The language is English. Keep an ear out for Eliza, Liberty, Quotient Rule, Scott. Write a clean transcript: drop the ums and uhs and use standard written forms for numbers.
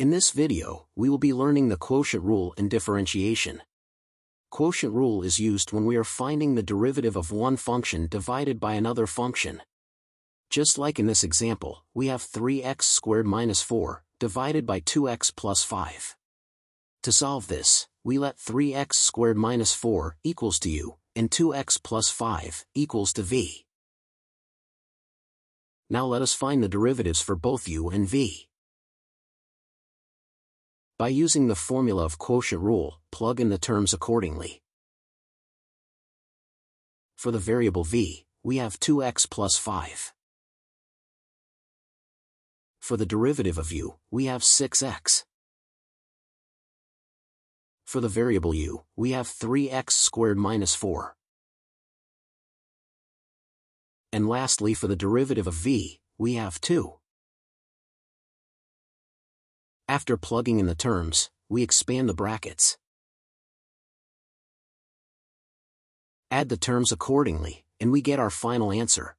In this video, we will be learning the quotient rule and differentiation. Quotient rule is used when we are finding the derivative of one function divided by another function. Just like in this example, we have 3x squared minus 4, divided by 2x plus 5. To solve this, we let 3x squared minus 4 equals to u, and 2x plus 5 equals to v. Now let us find the derivatives for both u and v. By using the formula of quotient rule, plug in the terms accordingly. For the variable v, we have 2x plus 5. For the derivative of u, we have 6x. For the variable u, we have 3x squared minus 4. And lastly, for the derivative of v, we have 2. After plugging in the terms, we expand the brackets. Add the terms accordingly, and we get our final answer.